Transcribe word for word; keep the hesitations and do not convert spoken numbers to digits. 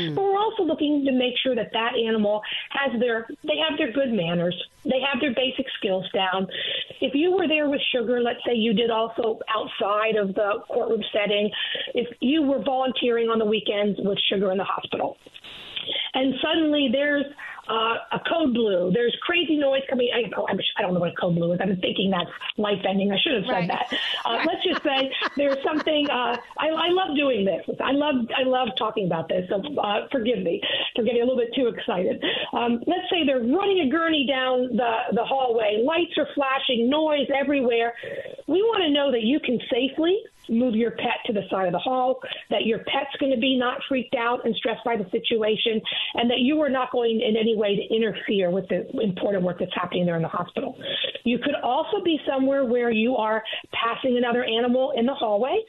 Mm. But we're also looking to make sure that that animal has their, they have their good manners. They have their basic skills down. If you were there with Sugar, let's say you did also outside of the courtroom setting, if you were volunteering on the weekends with Sugar in the hospital, and suddenly there's uh, a code blue, there's crazy noise coming. I, oh, I don't know what a code blue is. I'm thinking that's life-ending. I should have said right. that. Uh, let's just say there's something. Uh, I, I love doing this. I love I love talking about this. So uh, forgive me for getting a little bit too excited. Um, let's say they're running a gurney down the, the hallway. Lights are flashing, noise everywhere. We want to know that you can safely move your pet to the side of the hall, that your pet's going to be not freaked out and stressed by the situation, and that you are not going in any way to interfere with the important work that's happening there in the hospital. You could also be somewhere where you are passing another animal in the hallway.